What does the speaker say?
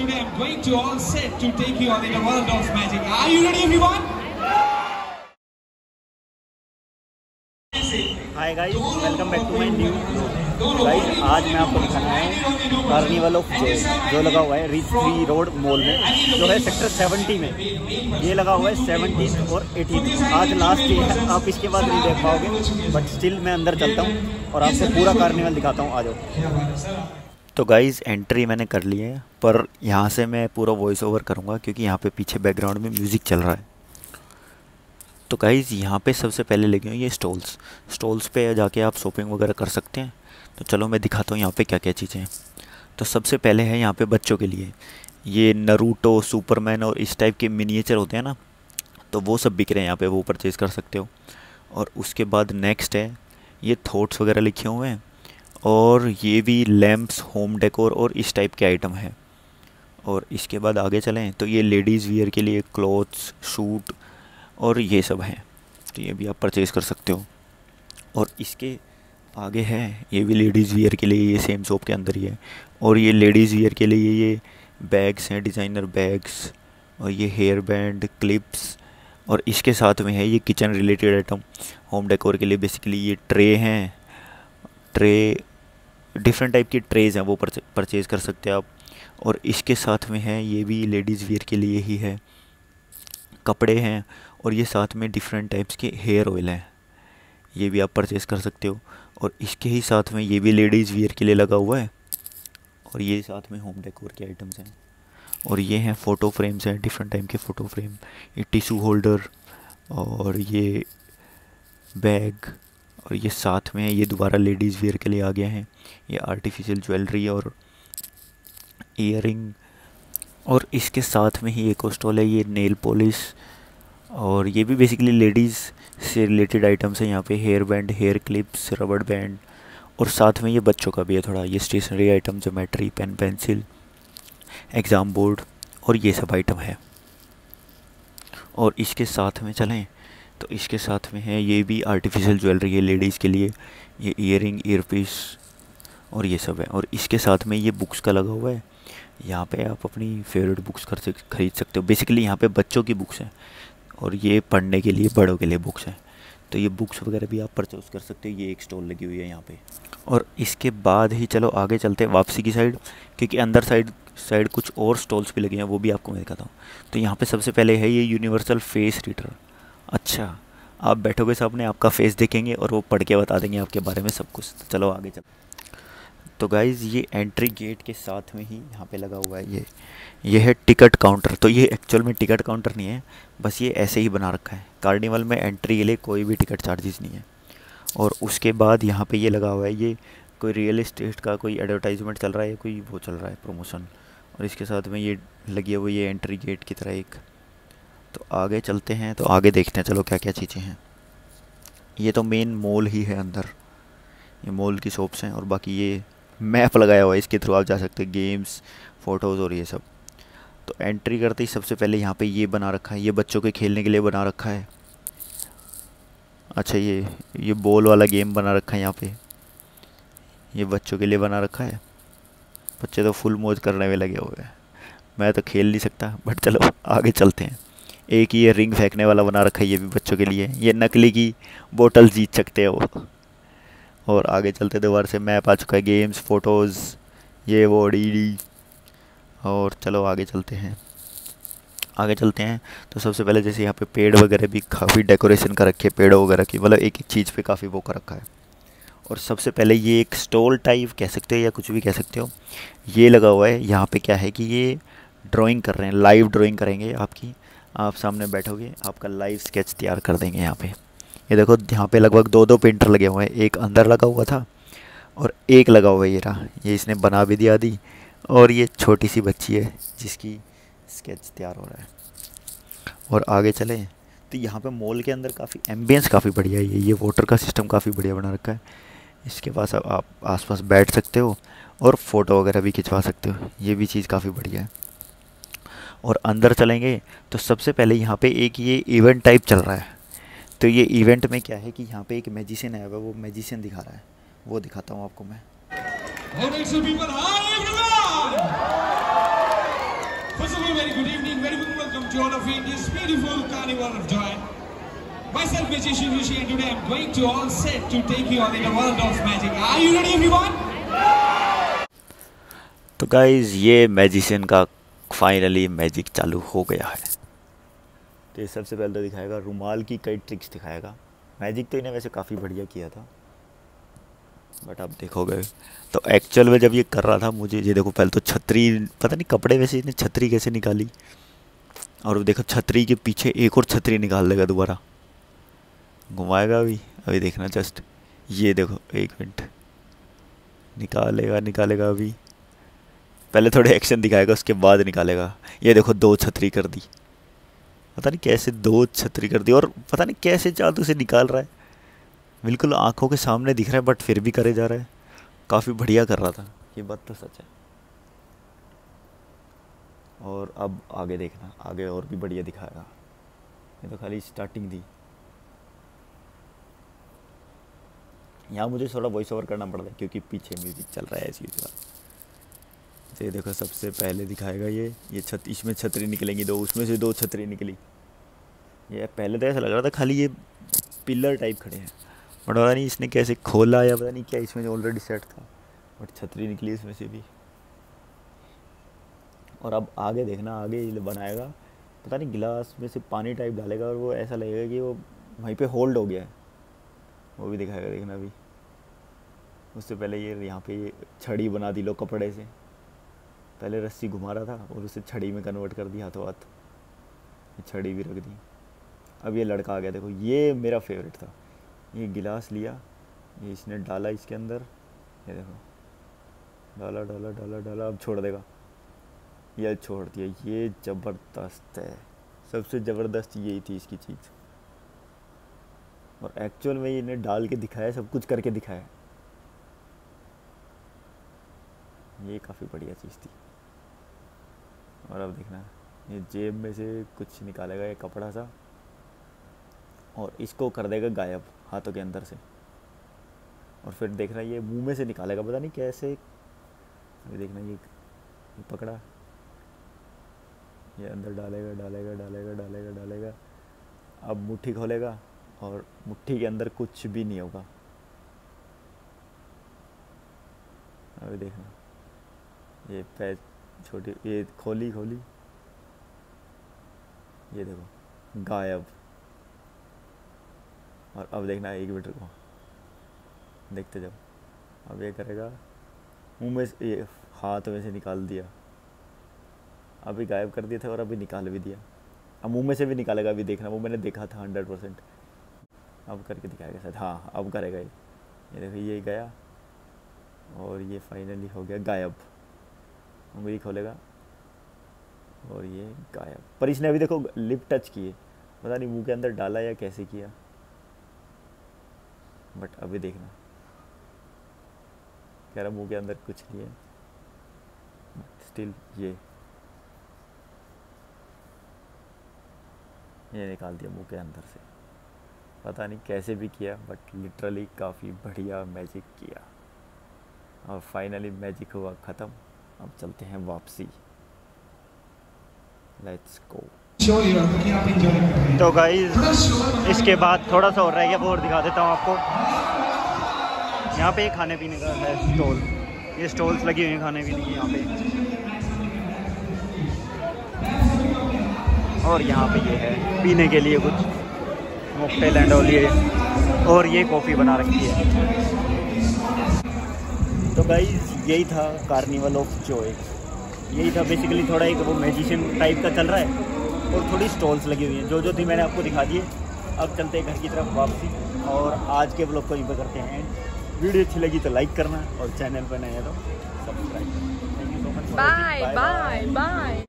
Today I'm going to all set to take you on in the world of magic. Are you ready, everyone? Hi guys, welcome back to my new vlog. Guys आज मैं आपको दिखाना है carnival of Joy जो लगा हुआ है reach 3 road mall में, जो है सेक्टर 70 में। ये लगा हुआ है 17 और 18। आज लास्ट डे है, आप इसके बाद नहीं देख पाओगे, बट स्टिल मैं अंदर चलता हूँ और आपको पूरा कार्निवल दिखाता हूँ। आ जाओ। तो गाइज़ एंट्री मैंने कर ली है, पर यहाँ से मैं पूरा वॉइस ओवर करूँगा क्योंकि यहाँ पे पीछे बैकग्राउंड में म्यूज़िक चल रहा है। तो गाइज़ यहाँ पे सबसे पहले लगे हुए ये स्टॉल्स पे जाके आप शॉपिंग वगैरह कर सकते हैं। तो चलो मैं दिखाता हूँ यहाँ पे क्या क्या चीज़ें हैं। तो सबसे पहले है यहाँ पे बच्चों के लिए ये नरूटो, सुपरमैन और इस टाइप के मिनिएचर होते हैं ना, तो वो सब बिक रहे हैं यहाँ पर, वो परचेज़ कर सकते हो। और उसके बाद नेक्स्ट है ये थॉट्स वगैरह लिखे हुए हैं, और ये भी लैम्प्स, होम डेकोर और इस टाइप के आइटम है। और इसके बाद आगे चलें तो ये लेडीज़ वियर के लिए क्लॉथ्स, सूट और ये सब हैं, तो ये भी आप परचेज़ कर सकते हो। और इसके आगे है ये भी लेडीज़ वियर के लिए, ये सेम शॉप के अंदर ही है। और ये लेडीज़ वियर के लिए ये बैग्स हैं, डिज़ाइनर बैग्स, और ये हेयर बैंड, क्लिप्स। और इसके साथ में है ये kitchen related item, home decor के लिए बेसिकली ये ट्रे हैं, ट्रे डिफरेंट टाइप की ट्रेज़ हैं, वो परचेज़ कर सकते हैं आप। और इसके साथ में है ये भी लेडीज़ वियर के लिए ही है, कपड़े हैं। और ये साथ में डिफरेंट टाइप्स के हेयर ऑयल हैं, ये भी आप परचेज़ कर सकते हो। और इसके ही साथ में ये भी लेडीज़ वियर के लिए लगा हुआ है, और ये साथ में होम डेकोर के आइटम्स हैं। और ये हैं फ़ोटो फ्रेम्स हैं, डिफरेंट टाइप के फ़ोटो फ्रेम, ये टिशू होल्डर और ये बैग। और ये साथ में ये दोबारा लेडीज़ वेयर के लिए आ गया है, ये आर्टिफिशियल ज्वेलरी और ईयरिंग। और इसके साथ में ही एक और स्टॉल है, ये नेल पॉलिश, और ये भी बेसिकली लेडीज़ से रिलेटेड आइटम्स हैं। यहाँ पे hair band, hair clips, rubber band. और साथ में ये बच्चों का भी है थोड़ा, ये stationery item, geometry, pen, pencil, exam board और ये सब आइटम है। और इसके साथ में चलें तो इसके साथ में है ये भी आर्टिफिशियल ज्वेलरी है लेडीज़ के लिए, ये ईयरिंग, ईयरपीस और ये सब है। और इसके साथ में ये बुक्स का लगा हुआ है, यहाँ पे आप अपनी फेवरेट बुक्स खरीद सकते हो। बेसिकली यहाँ पे बच्चों की बुक्स हैं और ये पढ़ने के लिए, बड़ों के लिए बुक्स हैं, तो ये बुक्स वगैरह भी आप परचेज़ कर सकते हो। ये एक स्टॉल लगी हुई है यहाँ पर। और इसके बाद ही चलो आगे चलते हैं वापसी की साइड, क्योंकि अंदर साइड कुछ और स्टॉल्स भी लगे हैं, वो भी आपको मैं दिखाता हूँ। तो यहाँ पर सबसे पहले है ये यूनिवर्सल फेस रीडर। अच्छा, आप बैठोगे, सामने आपका फ़ेस देखेंगे और वो पढ़ के बता देंगे आपके बारे में सब कुछ। तो चलो आगे चल। तो गाइज़ ये एंट्री गेट के साथ में ही यहाँ पे लगा हुआ है ये है टिकट काउंटर। तो ये एक्चुअल में टिकट काउंटर नहीं है, बस ये ऐसे ही बना रखा है। कार्निवल में एंट्री के लिए कोई भी टिकट चार्जेस नहीं है। और उसके बाद यहाँ पर ये लगा हुआ है, ये कोई रियल इस्टेट का कोई एडवर्टाइजमेंट चल रहा है, कोई वो चल रहा है प्रमोशन। और इसके साथ में ये लगी हुई है एंट्री गेट की तरह एक। तो आगे चलते हैं, तो आगे देखते हैं चलो क्या क्या चीज़ें हैं। ये तो मेन मॉल ही है, अंदर ये मॉल की शॉप्स हैं। और बाकी ये मैप लगाया हुआ है, इसके थ्रू आप जा सकते हैं, गेम्स, फ़ोटोज़ और ये सब। तो एंट्री करते ही सबसे पहले यहाँ पे ये बना रखा है, ये बच्चों के खेलने के लिए बना रखा है। अच्छा, ये बॉल वाला गेम बना रखा है यहाँ पर, ये बच्चों के लिए बना रखा है। बच्चे तो फुल मौज करने में लगे हुए हैं, मैं तो खेल नहीं सकता, बट चलो आगे चलते हैं। एक ये रिंग फेंकने वाला बना रखा है, ये भी बच्चों के लिए, ये नकली की बोतल जीत सकते हो। और आगे चलते दोबारा से मैप आ चुका है, गेम्स, फ़ोटोज़, ये वो डी। और चलो आगे चलते हैं। तो सबसे पहले जैसे यहाँ पे पेड़ वगैरह भी काफ़ी डेकोरेशन कर रखे, पेड़ों वगैरह की, मतलब एक एक चीज़ पे काफ़ी वो कर रखा है। और सबसे पहले ये एक स्टॉल टाइप कह सकते हो या कुछ भी कह सकते हो, ये लगा हुआ है। यहाँ पर क्या है कि ये ड्राॅइंग कर रहे हैं, लाइव ड्राॅइंग करेंगे आपकी, आप सामने बैठोगे, आपका लाइव स्केच तैयार कर देंगे यहाँ पे। ये देखो यहाँ पे लगभग दो पेंटर लगे हुए हैं, एक अंदर लगा हुआ था और एक लगा हुआ है ये रहा, ये इसने बना भी दिया दी। और ये छोटी सी बच्ची है जिसकी स्केच तैयार हो रहा है। और आगे चले तो यहाँ पे मॉल के अंदर काफ़ी एम्बियंस काफ़ी बढ़िया है, ये वाटर का सिस्टम काफ़ी बढ़िया बना रखा है। इसके पास आप आसपास बैठ सकते हो और फ़ोटो वगैरह भी खिंचवा सकते हो, ये भी चीज़ काफ़ी बढ़िया है। और अंदर चलेंगे तो सबसे पहले यहाँ पे एक ये इवेंट टाइप चल रहा है। तो ये इवेंट में क्या है कि यहाँ पे एक मैजिशियन आया हुआ है, वो मैजिशियन दिखा रहा है, वो दिखाता हूँ आपको मैं। tone of India's beautiful Carnival of Joy. Myself, Magician Rishi, and today I'm going to all set to take you on in a world of magic. Are you ready, everyone? तो guys ये magician का finally magic चालू हो गया है। तो ये सबसे पहले तो दिखाएगा रुमाल की कई ट्रिक्स दिखाएगा। मैजिक तो इन्हें वैसे काफ़ी बढ़िया किया था, बट आप देखोगे तो एक्चुअल में जब ये कर रहा था मुझे ये देखो पहले तो छतरी, पता नहीं कपड़े वैसे इसने छतरी कैसे निकाली, और वो देखो छतरी के पीछे एक और छतरी निकाल देगा, दोबारा घुमाएगा। अभी देखना जस्ट, ये देखो एक मिनट निकालेगा। अभी पहले थोड़े एक्शन दिखाएगा उसके बाद निकालेगा। ये देखो दो छतरी कर दी, पता नहीं कैसे दो छतरी कर दी, और पता नहीं कैसे जादू से निकाल रहा है, बिल्कुल आंखों के सामने दिख रहा है बट फिर भी करे जा रहा है। काफ़ी बढ़िया कर रहा था, ये बात तो सच है। और अब आगे देखना, आगे और भी बढ़िया दिखाएगा। ये तो खाली स्टार्टिंग थी, यहाँ मुझे थोड़ा वॉइस ओवर करना पड़ रहा है क्योंकि पीछे म्यूजिक चल रहा है ऐसी बात। ये देखो सबसे पहले दिखाएगा ये छत, इसमें छतरी निकलेंगी दो, उसमें से दो छतरी निकली। ये पहले तो ऐसा लग रहा था खाली ये पिलर टाइप खड़े हैं, बट पता नहीं इसने कैसे खोला या पता नहीं क्या, इसमें ऑलरेडी सेट था बट छतरी निकली इसमें से भी। और अब आगे देखना, आगे बनाएगा पता नहीं गिलास में से पानी टाइप डालेगा और वो ऐसा लगेगा कि वो वहीं पे होल्ड हो गया है, वो भी दिखाएगा। देखना अभी, उससे पहले ये यहाँ पे ये छड़ी बना दी, लो कपड़े से पहले रस्सी घुमा रहा था और उसे छड़ी में कन्वर्ट कर दी हाथों हाथ, छड़ी भी रख दी। अब ये लड़का आ गया, देखो ये मेरा फेवरेट था। ये गिलास लिया, ये इसने डाला इसके अंदर, ये देखो डाला डाला डाला डाला, अब छोड़ देगा, ये छोड़ दिया। ये ज़बरदस्त है, सबसे ज़बरदस्त यही थी इसकी चीज़। और एक्चुअल में ये डाल के दिखाया, सब कुछ करके दिखाया, ये काफ़ी बढ़िया चीज़ थी। और अब देखना ये जेब में से कुछ निकालेगा, ये कपड़ा सा, और इसको कर देगा गायब हाथों के अंदर से। और फिर देखना ये मुंह में से निकालेगा, पता नहीं कैसे। अभी देखना ये पकड़ा, ये अंदर डालेगा डालेगा डालेगा डालेगा डालेगा। अब मुट्ठी खोलेगा और मुट्ठी के अंदर कुछ भी नहीं होगा। अभी देखना ये पैच छोटी, ये खोली, ये देखो गायब। और अब देखना एक मिनट को देखते जाओ, अब ये करेगा मुँह में से, ये हाथ में से निकाल दिया, अभी गायब कर दिए थे और अभी निकाल भी दिया। अब मुँह में से भी निकालेगा, अभी देखना वो मैंने देखा था 100%। अब करके दिखाएगा शायद, हाँ अब करेगा ये देखो ये गया और ये फाइनली हो गया गायब। उंगली खोलेगा और ये गायब, पर इसने अभी देखो लिप टच किए, पता नहीं मुँह के अंदर डाला या कैसे किया, बट अभी देखना कह रहा मुँह के अंदर कुछ नहीं है, बट स्टिल ये निकाल दिया मुँह के अंदर से, पता नहीं कैसे भी किया, बट लिटरली काफ़ी बढ़िया मैजिक किया। और फाइनली मैजिक हुआ ख़त्म, अब चलते हैं वापसी, लेट्स गो। तो गाइज इसके बाद थोड़ा सा और रह गया, वो और दिखा देता हूँ आपको। यहाँ पे खाने पीने का है स्टॉल, ये स्टॉल्स लगी हुई हैं खाने पीने की यहाँ पे। और यहाँ पे ये है पीने के लिए कुछ मॉकटेल एंड ऑल ये, और ये कॉफ़ी बना रखी है। तो गाइज यही था कार्निवल ऑफ जॉय, यही था बेसिकली। थोड़ा एक वो मैजिशियन टाइप का चल रहा है और थोड़ी स्टॉल्स लगी हुई हैं, जो थी मैंने आपको दिखा दिए। अब चलते हैं घर की तरफ वापसी और आज के ब्लॉग को यहीं पर करते हैं। वीडियो अच्छी लगी तो लाइक करना और चैनल पर नए हो तो सब्सक्राइब करना। Thank you so much, bye bye bye.